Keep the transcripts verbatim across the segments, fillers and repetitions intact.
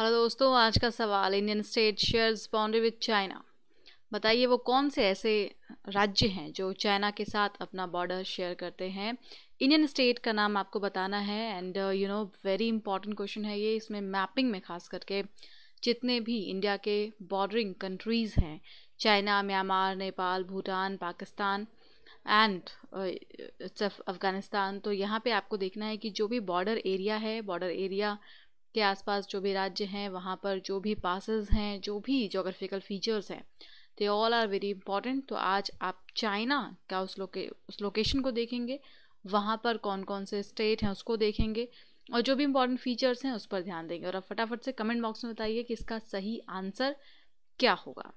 Hello दोस्तों, आज का सवाल Indian state shares boundary with China. बताइए वो कौन से ऐसे राज्य हैं जो चाइना के साथ अपना बॉर्डर शेयर करते हैं। इंडियन स्टेट का नाम आपको बताना है and you know very important question है ये। इसमें मैपिंग में खास करके जितने भी इंडिया के बॉर्डरिंग कंट्रीज़ हैं, China, Myanmar, Nepal, Bhutan, Pakistan and Afghanistan, तो यहाँ पे आपको देखना है कि जो भी बॉर्डर एरिया है, बॉर्डर एरिया के आसपास जो भी राज्य हैं, वहाँ पर जो भी पासेस हैं, जो भी जोग्राफिकल फीचर्स हैं, they all are very important. तो आज आप चाइना का उस लोके उस लोकेशन को देखेंगे, वहाँ पर कौन कौन से स्टेट हैं उसको देखेंगे और जो भी इंपॉर्टेंट फीचर्स हैं उस पर ध्यान देंगे। और आप फटाफट से कमेंट बॉक्स में बताइए कि इसका सही आंसर क्या होगा।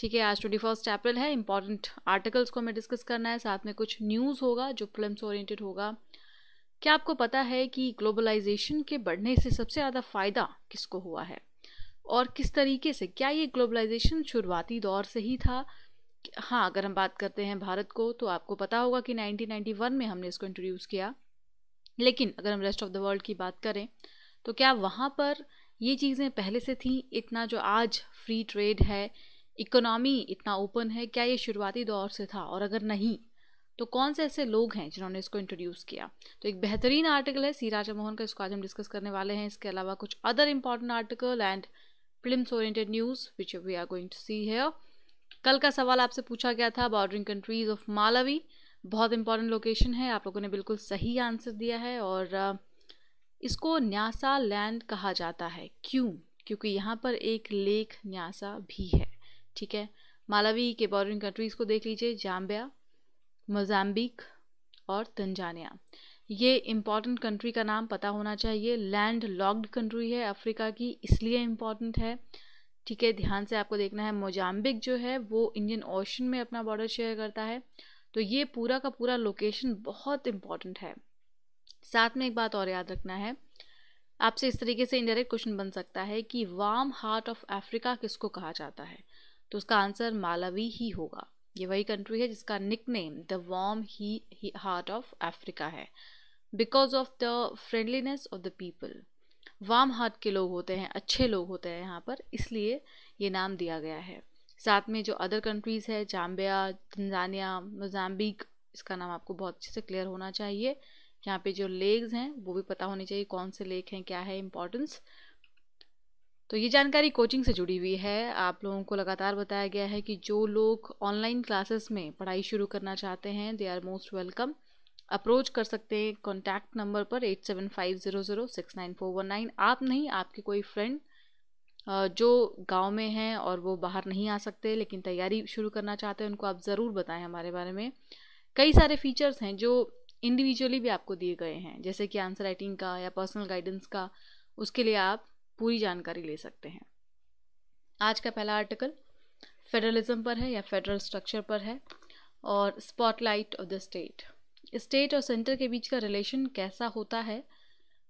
ठीक है, आज ट्वेंटी फर्स्ट अप्रैल है। इंपॉर्टेंट आर्टिकल्स को हमें डिस्कस करना है, साथ में कुछ न्यूज़ होगा जो फिल्म्स ओरिएंटेड होगा। क्या आपको पता है कि ग्लोबलाइजेशन के बढ़ने से सबसे ज़्यादा फ़ायदा किसको हुआ है और किस तरीके से? क्या ये ग्लोबलाइजेशन शुरुआती दौर से ही था? हाँ, अगर हम बात करते हैं भारत को, तो आपको पता होगा कि नाइनटीन नाइंटी वन में हमने इसको इंट्रोड्यूस किया। लेकिन अगर हम रेस्ट ऑफ द वर्ल्ड की बात करें तो क्या वहाँ पर ये चीज़ें पहले से थीं? इतना जो आज फ्री ट्रेड है, इकोनॉमी इतना ओपन है, क्या ये शुरुआती दौर से था? और अगर नहीं तो कौन से ऐसे लोग हैं जिन्होंने इसको इंट्रोड्यूस किया? तो एक बेहतरीन आर्टिकल है सी राजा मोहन का, इसको आज हम डिस्कस करने वाले हैं। इसके अलावा कुछ other important article and films oriented news which we are going to see here. कल का सवाल आपसे पूछा गया था बॉर्डरिंग कंट्रीज ऑफ मालवी, बहुत इंपॉर्टेंट लोकेशन है। आप लोगों ने बिल्कुल सही आंसर दिया है और इसको न्यासा लैंड कहा जाता है। क्यों? क्योंकि यहाँ पर एक लेक न्यासा भी है। ठीक है, मालवी के बॉर्डरिंग कंट्रीज़ को देख लीजिए, जाम्बिया, मोजाम्बिक और तंजानिया। ये इम्पॉर्टेंट कंट्री का नाम पता होना चाहिए। लैंड लॉक्ड कंट्री है अफ्रीका की, इसलिए इम्पॉर्टेंट है। ठीक है, ध्यान से आपको देखना है। मोजाम्बिक जो है वो इंडियन ओशन में अपना बॉर्डर शेयर करता है। तो ये पूरा का पूरा लोकेशन बहुत इम्पॉर्टेंट है। साथ में एक बात और याद रखना है, आपसे इस तरीके से इनडायरेक्ट क्वेश्चन बन सकता है कि वार्म हार्ट ऑफ अफ्रीका किसको कहा जाता है? तो उसका आंसर मालवी ही होगा। ये वही कंट्री है जिसका निकनेम द वार्म ही हार्ट ऑफ अफ्रीका है, because of the friendliness of the people. Warm heart के लोग होते हैं, अच्छे लोग होते हैं यहाँ पर, इसलिए ये नाम दिया गया है। साथ में जो अदर कंट्रीज़ है, जाम्बिया, तंजानिया, मोजाम्बिक, इसका नाम आपको बहुत अच्छे से क्लियर होना चाहिए। यहाँ पे जो लेक्स हैं वो भी पता होनी चाहिए, कौन से लेक हैं, क्या है इम्पोर्टेंस। तो ये जानकारी कोचिंग से जुड़ी हुई है। आप लोगों को लगातार बताया गया है कि जो लोग ऑनलाइन क्लासेस में पढ़ाई शुरू करना चाहते हैं, they are most welcome. Approach कर सकते हैं कॉन्टैक्ट नंबर पर eight seven five zero zero six nine four one nine. आप नहीं, आपके कोई फ्रेंड जो गांव में हैं और वो बाहर नहीं आ सकते लेकिन तैयारी शुरू करना चाहते हैं, उनको आप ज़रूर बताएं हमारे बारे में। कई सारे फीचर्स हैं जो इंडिविजुअली भी आपको दिए गए हैं, जैसे कि आंसर राइटिंग का या पर्सनल गाइडेंस का, उसके लिए आप पूरी जानकारी ले सकते हैं। आज का पहला आर्टिकल फेडरलिज्म पर है या फेडरल स्ट्रक्चर पर है और spotlight of the state. State और सेंटर के बीच का रिलेशन कैसा होता है,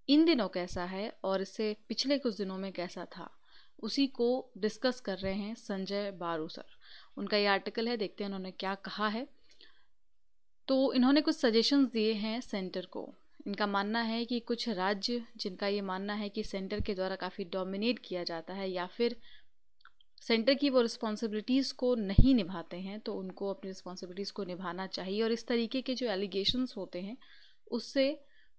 इन दिनों कैसा है और इससे पिछले कुछ दिनों में कैसा था, उसी को डिस्कस कर रहे हैं संजय बारू सर। उनका ये आर्टिकल है, देखते हैं उन्होंने क्या कहा है। तो इन्होंने कुछ सजेशंस दिए हैं सेंटर को। इनका मानना है कि कुछ राज्य जिनका ये मानना है कि सेंटर के द्वारा काफ़ी डोमिनेट किया जाता है या फिर सेंटर की वो रिस्पॉन्सिबिलिटीज़ को नहीं निभाते हैं, तो उनको अपनी रिस्पॉन्सिबिलिटीज़ को निभाना चाहिए। और इस तरीके के जो एलिगेशंस होते हैं उससे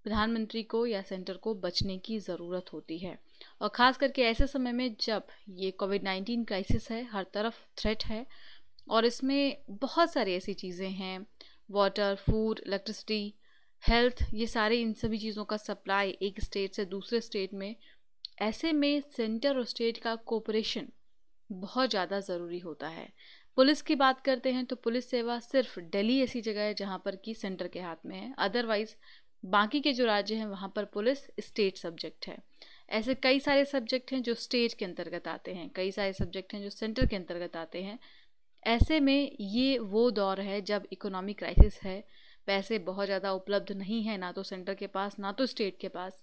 प्रधानमंत्री को या सेंटर को बचने की ज़रूरत होती है, और ख़ास करके ऐसे समय में जब ये कोविड नाइन्टीन क्राइसिस है, हर तरफ थ्रेट है और इसमें बहुत सारी ऐसी चीज़ें हैं, वाटर, फूड, इलेक्ट्रिसिटी, हेल्थ, ये सारे इन सभी चीज़ों का सप्लाई एक स्टेट से दूसरे स्टेट में। ऐसे में सेंटर और स्टेट का कोऑपरेशन बहुत ज़्यादा ज़रूरी होता है। पुलिस की बात करते हैं तो पुलिस सेवा सिर्फ दिल्ली ऐसी जगह है जहाँ पर कि सेंटर के हाथ में है, अदरवाइज बाकी के जो राज्य हैं वहाँ पर पुलिस स्टेट सब्जेक्ट है। ऐसे कई सारे सब्जेक्ट हैं जो स्टेट के अंतर्गत आते हैं, कई सारे सब्जेक्ट हैं जो सेंटर के अंतर्गत आते हैं। ऐसे में ये वो दौर है जब इकोनॉमिक क्राइसिस है, पैसे बहुत ज़्यादा उपलब्ध नहीं है, ना तो सेंटर के पास ना तो स्टेट के पास।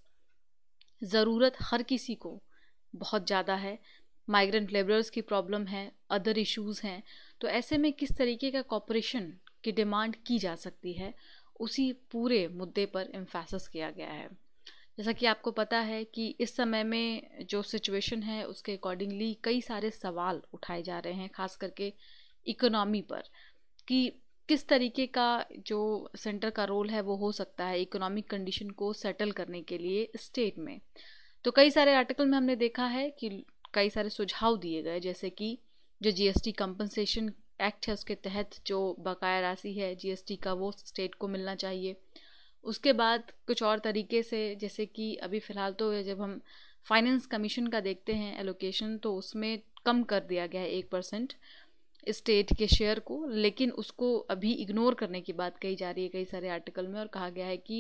ज़रूरत हर किसी को बहुत ज़्यादा है, माइग्रेंट लेबरर्स की प्रॉब्लम है, अदर इश्यूज़ हैं। तो ऐसे में किस तरीके का कॉपरेशन की डिमांड की जा सकती है, उसी पूरे मुद्दे पर एम्फेसिस किया गया है। जैसा कि आपको पता है कि इस समय में जो सिचुएशन है उसके अकॉर्डिंगली कई सारे सवाल उठाए जा रहे हैं, खास करके इकोनॉमी पर, कि किस तरीके का जो सेंटर का रोल है वो हो सकता है इकोनॉमिक कंडीशन को सेटल करने के लिए स्टेट में। तो कई सारे आर्टिकल में हमने देखा है कि कई सारे सुझाव दिए गए, जैसे कि जो जीएसटी कंपनसेशन एक्ट है उसके तहत जो बकाया राशि है जीएसटी का वो स्टेट को मिलना चाहिए। उसके बाद कुछ और तरीके से, जैसे कि अभी फ़िलहाल तो जब हम फाइनेंस कमीशन का देखते हैं एलोकेशन, तो उसमें कम कर दिया गया है एक परसेंट स्टेट के शेयर को, लेकिन उसको अभी इग्नोर करने की बात कही जा रही है कई सारे आर्टिकल में, और कहा गया है कि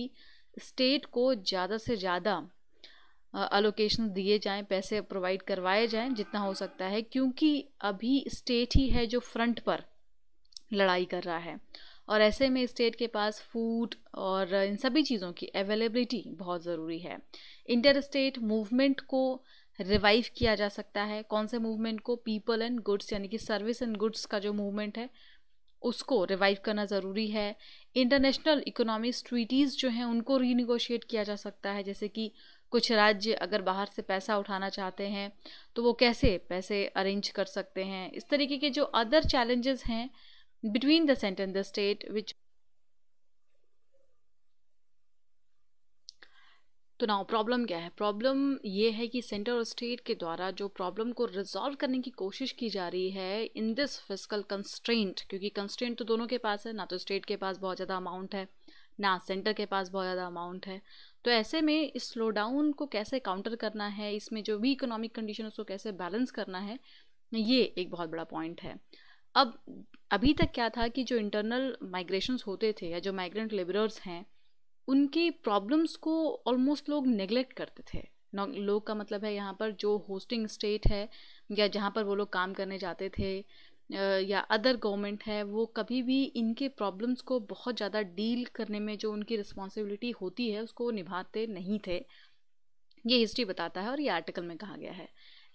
स्टेट को ज़्यादा से ज़्यादा अलोकेशन दिए जाएं, पैसे प्रोवाइड करवाए जाएं जितना हो सकता है, क्योंकि अभी स्टेट ही है जो फ्रंट पर लड़ाई कर रहा है और ऐसे में स्टेट के पास फूड और इन सभी चीज़ों की अवेलेबिलिटी बहुत ज़रूरी है। इंटर स्टेट मूवमेंट को रिवाइव किया जा सकता है। कौन से मूवमेंट को? पीपल एंड गुड्स, यानी कि सर्विस एंड गुड्स का जो मूवमेंट है उसको रिवाइव करना ज़रूरी है। इंटरनेशनल इकोनॉमिक ट्रीटीज़ जो हैं उनको रीनिगोशिएट किया जा सकता है, जैसे कि कुछ राज्य अगर बाहर से पैसा उठाना चाहते हैं तो वो कैसे पैसे अरेंज कर सकते हैं। इस तरीके के जो अदर चैलेंजेस हैं between the centre and the state which. तो नाउ प्रॉब्लम क्या है? प्रॉब्लम ये है कि सेंटर और स्टेट के द्वारा जो प्रॉब्लम को रिजॉल्व करने की कोशिश की जा रही है इन दिस फिस्कल कंस्ट्रेंट, क्योंकि कंस्ट्रेंट तो दोनों के पास है, ना तो स्टेट के पास बहुत ज़्यादा अमाउंट है ना सेंटर के पास बहुत ज़्यादा अमाउंट है। तो ऐसे में इस स्लो डाउन को कैसे काउंटर करना है, इसमें जो भी इकोनॉमिक कंडीशन उसको कैसे बैलेंस करना है, ये एक बहुत बड़ा पॉइंट है। अब अभी तक क्या था कि जो इंटरनल माइग्रेशंस होते थे या जो माइग्रेंट लेबरर्स हैं उनकी प्रॉब्लम्स को ऑलमोस्ट लोग नेगलेक्ट करते थे। लोग का मतलब है यहाँ पर जो होस्टिंग स्टेट है या जहाँ पर वो लोग काम करने जाते थे या अदर गवर्नमेंट है, वो कभी भी इनके प्रॉब्लम्स को बहुत ज़्यादा डील करने में जो उनकी रिस्पॉन्सिबिलिटी होती है उसको निभाते नहीं थे, ये हिस्ट्री बताता है और ये आर्टिकल में कहा गया है।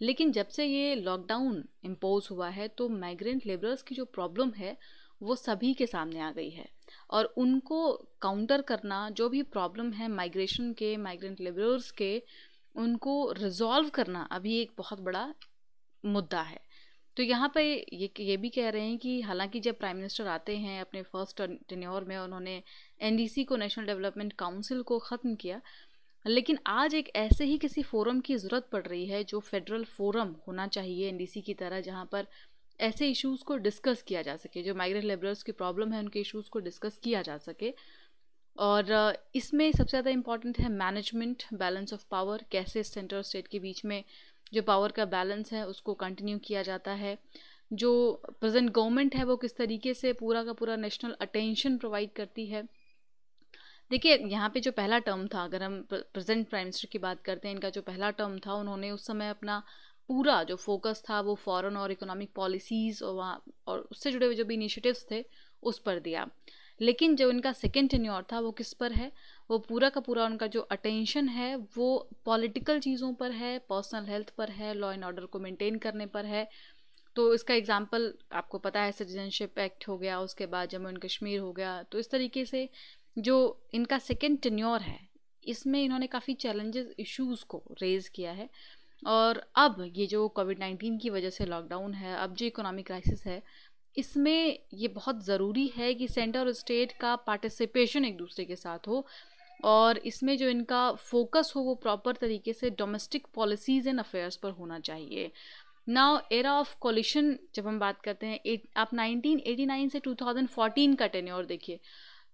लेकिन जब से ये लॉकडाउन इम्पोज हुआ है तो माइग्रेंट लेबरर्स की जो प्रॉब्लम है वो सभी के सामने आ गई है और उनको काउंटर करना, जो भी प्रॉब्लम है माइग्रेशन के, माइग्रेंट लेबरर्स के, उनको रिजॉल्व करना अभी एक बहुत बड़ा मुद्दा है। तो यहाँ पे ये ये भी कह रहे हैं कि हालांकि जब प्राइम मिनिस्टर आते हैं अपने फर्स्ट टेन्योर में उन्होंने एनडीसी को, नेशनल डेवलपमेंट काउंसिल को ख़त्म किया, लेकिन आज एक ऐसे ही किसी फोरम की ज़रूरत पड़ रही है जो फेडरल फोरम होना चाहिए एनडीसी की तरह, जहाँ पर ऐसे इश्यूज़ को डिस्कस किया जा सके, जो माइग्रेंट लेबरर्स की प्रॉब्लम है उनके इश्यूज़ को डिस्कस किया जा सके। और इसमें सबसे ज़्यादा इम्पॉर्टेंट है मैनेजमेंट, बैलेंस ऑफ पावर, कैसे सेंटर और स्टेट के बीच में जो पावर का बैलेंस है उसको कंटिन्यू किया जाता है। जो प्रेजेंट गवर्नमेंट है वो किस तरीके से पूरा का पूरा नेशनल अटेंशन प्रोवाइड करती है। देखिए यहाँ पे जो पहला टर्म था, अगर हम प्रेजेंट प्राइम मिनिस्टर की बात करते हैं, इनका जो पहला टर्म था उन्होंने उस समय अपना पूरा जो फोकस था वो फॉरेन और इकोनॉमिक पॉलिसीज़ और वहाँ और उससे जुड़े हुए जो भी इनिशिएटिव्स थे उस पर दिया। लेकिन जो इनका सेकेंड टेन्योर था वो किस पर है? वो पूरा का पूरा उनका जो अटेंशन है वो पॉलिटिकल चीज़ों पर है, पर्सनल हेल्थ पर है, लॉ एंड ऑर्डर को मेंटेन करने पर है। तो इसका एग्जांपल आपको पता है, सिटीजनशिप एक्ट हो गया, उसके बाद जम्मू एंड कश्मीर हो गया। तो इस तरीके से जो इनका सेकेंड टेन्योर है इसमें इन्होंने काफ़ी चैलेंजेस, इशूज़ को रेज़ किया है। और अब ये जो कोविड नाइन्टीन की वजह से लॉकडाउन है, अब जो इकोनॉमिक क्राइसिस है, इसमें ये बहुत ज़रूरी है कि सेंटर और स्टेट का पार्टिसिपेशन एक दूसरे के साथ हो और इसमें जो इनका फोकस हो वो प्रॉपर तरीके से डोमेस्टिक पॉलिसीज़ एंड अफेयर्स पर होना चाहिए। नाउ एरा ऑफ कोलिशन जब हम बात करते हैं, एट, आप नाइनटीन एटी नाइन से टू थाउजेंड फोर्टीन का टेन्योर देखिए,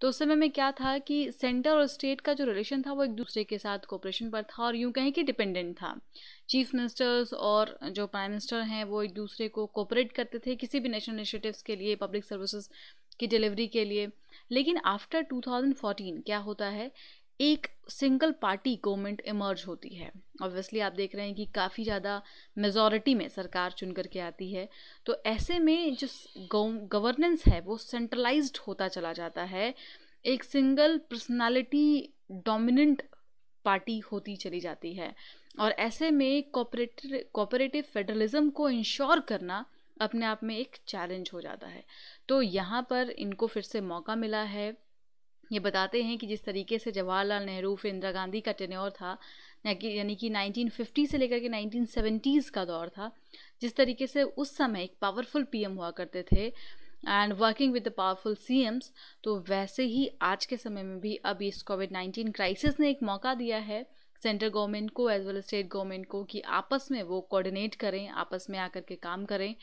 तो उस समय में क्या था कि सेंटर और स्टेट का जो रिलेशन था वो एक दूसरे के साथ कोऑपरेशन पर था और यूँ कहें कि डिपेंडेंट था। चीफ मिनिस्टर्स और जो प्राइम मिनिस्टर हैं वो एक दूसरे को कोऑपरेट करते थे किसी भी नेशनल इनिशिएटिव्स के लिए, पब्लिक सर्विसेज की डिलीवरी के लिए। लेकिन आफ्टर टू थाउजेंड फोर्टीन क्या होता है, एक सिंगल पार्टी गवर्नमेंट इमर्ज होती है। ऑब्वियसली आप देख रहे हैं कि काफ़ी ज़्यादा मेजॉरिटी में सरकार चुन करके आती है, तो ऐसे में जो गवर्नेंस है वो सेंट्रलाइज्ड होता चला जाता है, एक सिंगल पर्सनालिटी डोमिनेंट पार्टी होती चली जाती है। और ऐसे में कोऑपरेटिव कोऑपरेटिव फेडरलिज्म को इंश्योर करना अपने आप में एक चैलेंज हो जाता है। तो यहाँ पर इनको फिर से मौका मिला है ये बताते हैं कि जिस तरीके से जवाहरलाल नेहरू फिर इंदिरा गांधी का टेन्योर था, यानी कि नाइनटीन फिफ्टी से लेकर के नाइनटीन सेवेंटीज़ का दौर था, जिस तरीके से उस समय एक पावरफुल पीएम हुआ करते थे and working with the powerful CMs, तो वैसे ही आज के समय में भी अब इस कोविड नाइन्टीन क्राइसिस ने एक मौका दिया है सेंट्रल गवर्नमेंट को एज वेल स्टेट गवर्नमेंट को कि आपस में वो कोऑर्डिनेट करें, आपस में आकर के काम करें।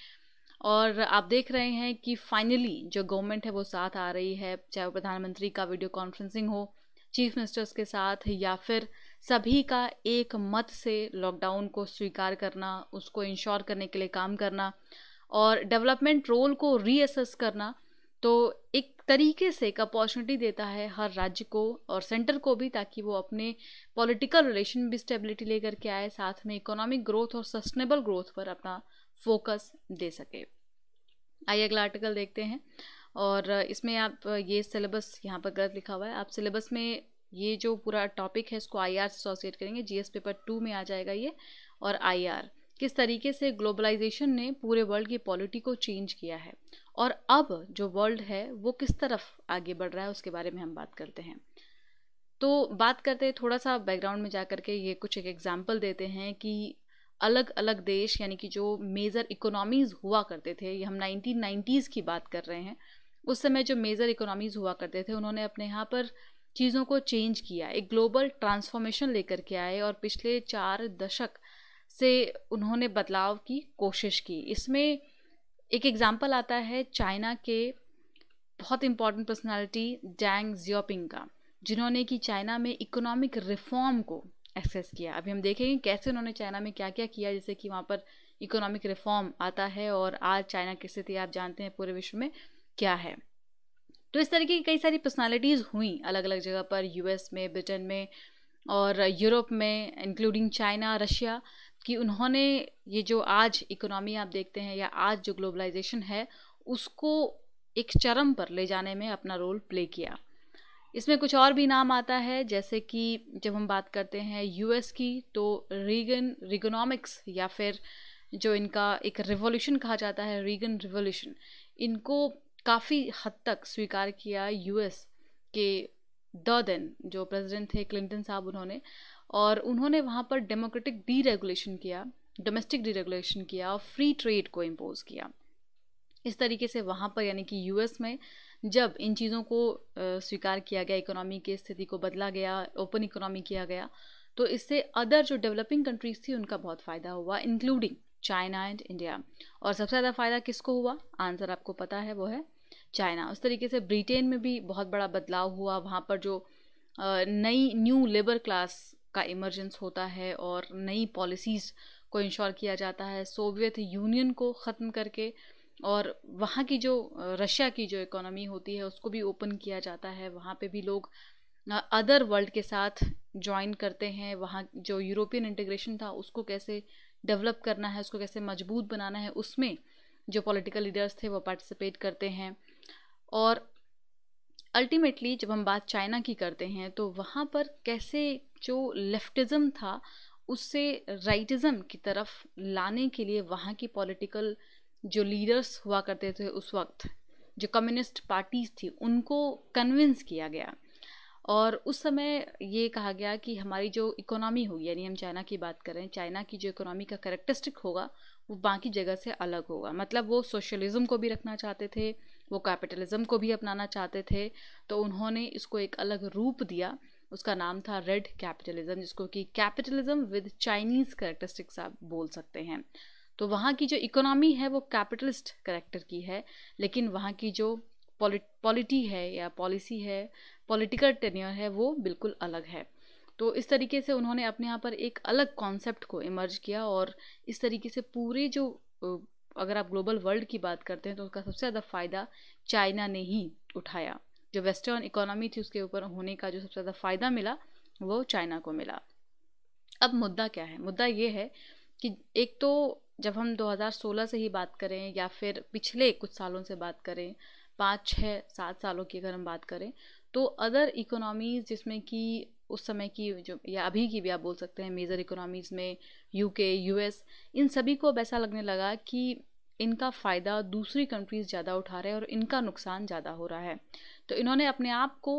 और आप देख रहे हैं कि फाइनली जो गवर्नमेंट है वो साथ आ रही है, चाहे वो प्रधानमंत्री का वीडियो कॉन्फ्रेंसिंग हो चीफ मिनिस्टर्स के साथ, या फिर सभी का एक मत से लॉकडाउन को स्वीकार करना, उसको इंश्योर करने के लिए काम करना और डेवलपमेंट रोल को रीअसेस करना। तो एक तरीके से एक अपॉर्चुनिटी देता है हर राज्य को और सेंटर को भी, ताकि वो अपने पॉलिटिकल रिलेशन में भी स्टेबिलिटी लेकर के आए, साथ में इकोनॉमिक ग्रोथ और सस्टेनेबल ग्रोथ पर अपना फोकस दे सके। आइए अगला आर्टिकल देखते हैं। और इसमें आप ये सिलेबस यहाँ पर गलत लिखा हुआ है, आप सिलेबस में ये जो पूरा टॉपिक है इसको आई आर से एसोसिएट करेंगे, जीएस पेपर टू में आ जाएगा ये। और आई आर किस तरीके से ग्लोबलाइजेशन ने पूरे वर्ल्ड की पॉलिटी को चेंज किया है और अब जो वर्ल्ड है वो किस तरफ आगे बढ़ रहा है उसके बारे में हम बात करते हैं। तो बात करते हैं थोड़ा सा बैकग्राउंड में जा करके, ये कुछ एक एग्जाम्पल देते हैं कि अलग अलग देश यानी कि जो मेजर इकोनॉमीज़ हुआ करते थे, ये हम नाइनटीन नाइन्टीज़ की बात कर रहे हैं, उस समय जो मेजर इकोनॉमीज़ हुआ करते थे उन्होंने अपने यहाँ पर चीज़ों को चेंज किया, एक ग्लोबल ट्रांसफॉर्मेशन लेकर के आए और पिछले चार दशक से उन्होंने बदलाव की कोशिश की। इसमें एक एग्जाम्पल आता है चाइना के बहुत इंपॉर्टेंट पर्सनालिटी डेंग जियाओपिंग का, जिन्होंने कि चाइना में इकोनॉमिक रिफॉर्म को एक्सेस किया। अभी हम देखेंगे कैसे उन्होंने चाइना में क्या क्या किया, जैसे कि वहाँ पर इकोनॉमिक रिफॉर्म आता है और आज चाइना की स्थिति आप जानते हैं पूरे विश्व में क्या है। तो इस तरीके की कई सारी पर्सनालिटीज़ हुई अलग अलग जगह पर, यूएस में, ब्रिटेन में और यूरोप में, इंक्लूडिंग चाइना, रशिया, कि उन्होंने ये जो आज इकोनॉमी आप देखते हैं या आज जो ग्लोबलाइजेशन है उसको एक चरम पर ले जाने में अपना रोल प्ले किया। इसमें कुछ और भी नाम आता है, जैसे कि जब हम बात करते हैं यूएस की तो रीगन रिगोनॉमिक्स, या फिर जो इनका एक रिवॉल्यूशन कहा जाता है रीगन रिवॉल्यूशन, इनको काफ़ी हद तक स्वीकार किया यूएस के द देन जो प्रेसिडेंट थे क्लिंटन साहब उन्होंने, और उन्होंने वहाँ पर डेमोक्रेटिक डीरेगुलेशन किया, डोमेस्टिक डीरेगुलेशन किया और फ्री ट्रेड को इम्पोज किया। इस तरीके से वहाँ पर यानी कि यूएस में जब इन चीज़ों को स्वीकार किया गया, इकोनॉमी की स्थिति को बदला गया, ओपन इकोनॉमी किया गया, तो इससे अदर जो डेवलपिंग कंट्रीज़ थी उनका बहुत फ़ायदा हुआ, इंक्लूडिंग चाइना एंड इंडिया। और सबसे ज़्यादा फ़ायदा किसको हुआ, आंसर आपको पता है वो है चाइना। उस तरीके से ब्रिटेन में भी बहुत बड़ा बदलाव हुआ, वहाँ पर जो नई न्यू लेबर क्लास का इमर्जेंस होता है और नई पॉलिसीज़ को इंश्योर किया जाता है, सोवियत यूनियन को ख़त्म करके, और वहाँ की जो रशिया की जो इकोनॉमी होती है उसको भी ओपन किया जाता है, वहाँ पे भी लोग अदर वर्ल्ड के साथ ज्वाइन करते हैं। वहाँ जो यूरोपियन इंटीग्रेशन था उसको कैसे डेवलप करना है, उसको कैसे मजबूत बनाना है, उसमें जो पॉलिटिकल लीडर्स थे वो पार्टिसिपेट करते हैं। और अल्टीमेटली जब हम बात चाइना की करते हैं तो वहाँ पर कैसे जो लेफ्टिज़म था उससे राइटिज़म की तरफ लाने के लिए वहाँ की पॉलिटिकल जो लीडर्स हुआ करते थे उस वक्त, जो कम्युनिस्ट पार्टीज़ थी, उनको कन्विंस किया गया। और उस समय ये कहा गया कि हमारी जो इकोनॉमी होगी, यानी हम चाइना की बात करें, चाइना की जो इकोनॉमी का कैरेक्टरिस्टिक होगा वो बाकी जगह से अलग होगा। मतलब वो सोशलिज़म को भी रखना चाहते थे, वो कैपिटलिज़म को भी अपनाना चाहते थे, तो उन्होंने इसको एक अलग रूप दिया, उसका नाम था रेड कैपिटलिज़म, जिसको कि कैपिटलिज़म विद चाइनीज़ कैरेक्टरिस्टिक्स आप बोल सकते हैं। तो वहाँ की जो इकोनॉमी है वो कैपिटलिस्ट कैरेक्टर की है, लेकिन वहाँ की जो पॉलिटी है या पॉलिसी है, पॉलिटिकल टेन्योर है, वो बिल्कुल अलग है। तो इस तरीके से उन्होंने अपने यहाँ पर एक अलग कॉन्सेप्ट को इमर्ज किया, और इस तरीके से पूरे जो अगर आप ग्लोबल वर्ल्ड की बात करते हैं तो उसका सबसे ज़्यादा फ़ायदा चाइना ने ही उठाया। जो वेस्टर्न इकोनॉमी थी उसके ऊपर होने का जो सबसे ज़्यादा फ़ायदा मिला वो चाइना को मिला। अब मुद्दा क्या है, मुद्दा ये है कि एक तो जब हम दो हज़ार सोलह से ही बात करें या फिर पिछले कुछ सालों से बात करें, पाँच छः सात सालों की अगर हम बात करें, तो अदर इकोनॉमीज़ जिसमें कि उस समय की जो या अभी की भी आप बोल सकते हैं मेजर इकोनॉमीज़ में यूके, यूएस, इन सभी को अब ऐसा लगने लगा कि इनका फ़ायदा दूसरी कंट्रीज़ ज़्यादा उठा रहे हैं और इनका नुकसान ज़्यादा हो रहा है। तो इन्होंने अपने आप को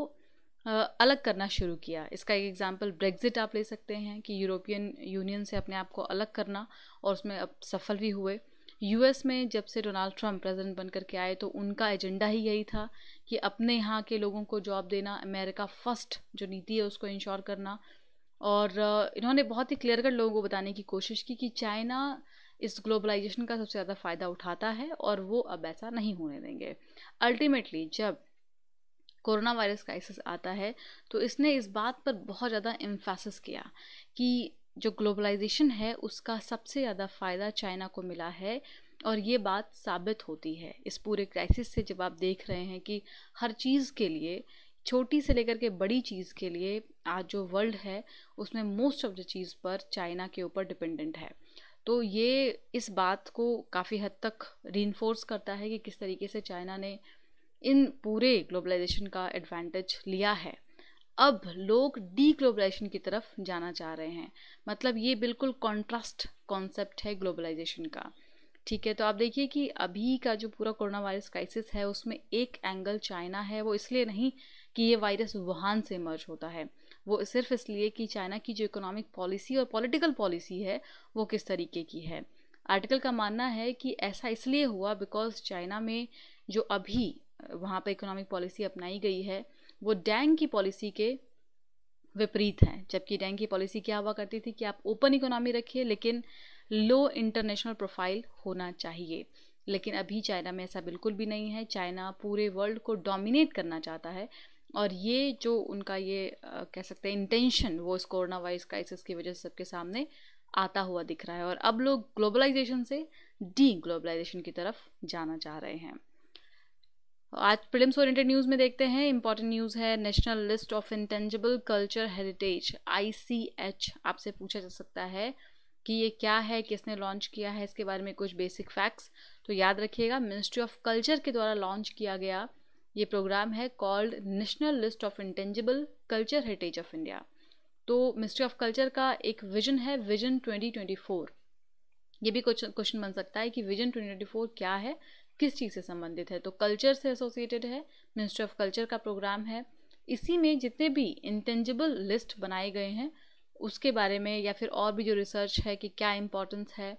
अलग करना शुरू किया। इसका एक एग्जांपल ब्रेग्जिट आप ले सकते हैं कि यूरोपियन यूनियन से अपने आप को अलग करना, और उसमें अब सफल भी हुए। यूएस में जब से डोनाल्ड ट्रंप प्रेसिडेंट बनकर के आए तो उनका एजेंडा ही यही था कि अपने यहाँ के लोगों को जॉब देना, अमेरिका फर्स्ट जो नीति है उसको इंश्योर करना। और इन्होंने बहुत ही क्लियर कट लोगों को बताने की कोशिश की कि चाइना इस ग्लोबलाइजेशन का सबसे ज़्यादा फ़ायदा उठाता है और वो अब ऐसा नहीं होने देंगे। अल्टीमेटली जब कोरोना वायरस क्राइसिस आता है तो इसने इस बात पर बहुत ज़्यादा एम्फेसिस किया कि जो ग्लोबलाइजेशन है उसका सबसे ज़्यादा फ़ायदा चाइना को मिला है, और ये बात साबित होती है इस पूरे क्राइसिस से। जब आप देख रहे हैं कि हर चीज़ के लिए, छोटी से लेकर के बड़ी चीज़ के लिए, आज जो वर्ल्ड है उसमें मोस्ट ऑफ द चीज़ पर चाइना के ऊपर डिपेंडेंट है। तो ये इस बात को काफ़ी हद तक रीइंफोर्स करता है कि किस तरीके से चाइना ने इन पूरे ग्लोबलाइजेशन का एडवांटेज लिया है। अब लोग डी ग्लोबलाइजेशन की तरफ जाना चाह रहे हैं, मतलब ये बिल्कुल कॉन्ट्रास्ट कॉन्सेप्ट है ग्लोबलाइजेशन का। ठीक है, तो आप देखिए कि अभी का जो पूरा कोरोना वायरस क्राइसिस है उसमें एक एंगल चाइना है, वो इसलिए नहीं कि ये वायरस वुहान से इमर्ज होता है, वो सिर्फ इसलिए कि चाइना की जो इकोनॉमिक पॉलिसी और पॉलिटिकल पॉलिसी है वो किस तरीके की है। आर्टिकल का मानना है कि ऐसा इसलिए हुआ बिकॉज चाइना में जो अभी वहाँ पर इकोनॉमिक पॉलिसी अपनाई गई है वो डेंग की पॉलिसी के विपरीत हैं। जबकि डेंग की पॉलिसी क्या हुआ करती थी कि आप ओपन इकोनॉमी रखिए लेकिन लो इंटरनेशनल प्रोफाइल होना चाहिए, लेकिन अभी चाइना में ऐसा बिल्कुल भी नहीं है। चाइना पूरे वर्ल्ड को डोमिनेट करना चाहता है, और ये जो उनका ये आ, कह सकते हैं इंटेंशन, वो इस कोरोना वायरस क्राइसिस की वजह से सबके सामने आता हुआ दिख रहा है। और अब लोग ग्लोबलाइजेशन से डी ग्लोबलाइजेशन की तरफ जाना चाह रहे हैं। आज प्रीलिम्स ओरिएंटेड न्यूज़ में देखते हैं, इंपॉर्टेंट न्यूज़ है national list of intangible culture heritage I C H. आपसे पूछा जा सकता है कि ये क्या है, किसने लॉन्च किया है, इसके बारे में कुछ बेसिक फैक्ट्स। तो याद रखिएगा, मिनिस्ट्री ऑफ कल्चर के द्वारा लॉन्च किया गया ये प्रोग्राम है called national list of intangible culture heritage of India. तो मिनिस्ट्री ऑफ कल्चर का एक विजन है, विजन ट्वेंटी ट्वेंटी फोर। ये भी कुछ क्वेश्चन बन सकता है कि विजन ट्वेंटी ट्वेंटी फोर क्या है, किस चीज़ से संबंधित है। तो कल्चर से एसोसिएटेड है, मिनिस्ट्री ऑफ कल्चर का प्रोग्राम है। इसी में जितने भी इंटेंजिबल लिस्ट बनाए गए हैं उसके बारे में, या फिर और भी जो रिसर्च है कि क्या इम्पोर्टेंस है,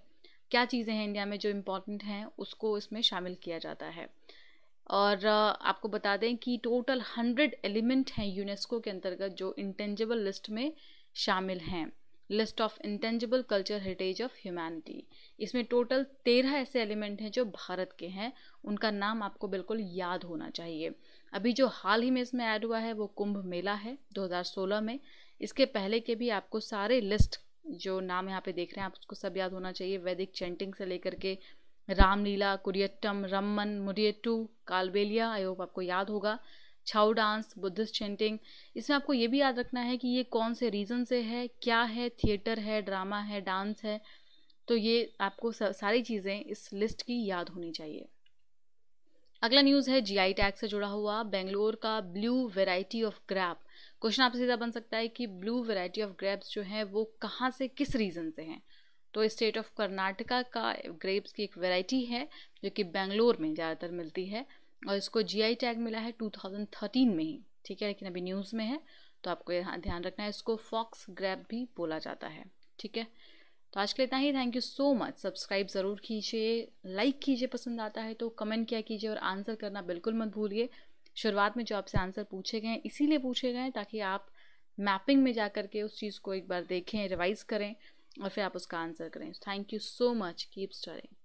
क्या चीज़ें हैं इंडिया में जो इम्पोर्टेंट हैं, उसको इसमें शामिल किया जाता है। और आपको बता दें कि टोटल हंड्रेड एलिमेंट हैं यूनेस्को के अंतर्गत जो इंटेंजिबल लिस्ट में शामिल हैं, list of intangible culture heritage of humanity. इसमें टोटल तेरह ऐसे एलिमेंट हैं जो भारत के हैं, उनका नाम आपको बिल्कुल याद होना चाहिए। अभी जो हाल ही में इसमें ऐड हुआ है वो कुंभ मेला है दो हज़ार सोलह में। इसके पहले के भी आपको सारे लिस्ट जो नाम यहाँ पे देख रहे हैं आप उसको सब याद होना चाहिए। वैदिक चैंटिंग से लेकर के रामलीला, कुरियट्टम, रमन, मुरियट्टू, कालबेलिया, आई होप आपको याद होगा, छाऊ डांस, बुद्धिस्ट चेंटिंग। इसमें आपको ये भी याद रखना है कि ये कौन से रीज़न से है, क्या है, थिएटर है, ड्रामा है, डांस है। तो ये आपको सारी चीज़ें इस लिस्ट की याद होनी चाहिए। अगला न्यूज़ है जीआई टैग से जुड़ा हुआ, बेंगलोर का blue variety of grape. Question आपसे सीधा बन सकता है कि ब्लू वेराइटी ऑफ ग्रेप्स जो है वो कहाँ से, किस रीज़न से हैं। तो स्टेट ऑफ कर्नाटका का ग्रेप्स की एक वेराइटी है जो कि बेंगलोर में ज़्यादातर मिलती है, और इसको जीआई टैग मिला है टू थाउजेंड थर्टीन में ही। ठीक है, लेकिन अभी न्यूज़ में है तो आपको यहाँ ध्यान रखना है। इसको फॉक्स ग्रैप भी बोला जाता है। ठीक है, तो आज के लिए इतना ही। Thank you so much. Subscribe ज़रूर कीजिए, लाइक कीजिए, पसंद आता है तो कमेंट किया कीजिए, और आंसर करना बिल्कुल मत भूलिए। शुरुआत में जो आपसे आंसर पूछे गए हैं इसीलिए पूछे गए हैं ताकि आप मैपिंग में जा कर के उस चीज़ को एक बार देखें, रिवाइज़ करें, और फिर आप उसका आंसर करें। Thank you so much, keep studying.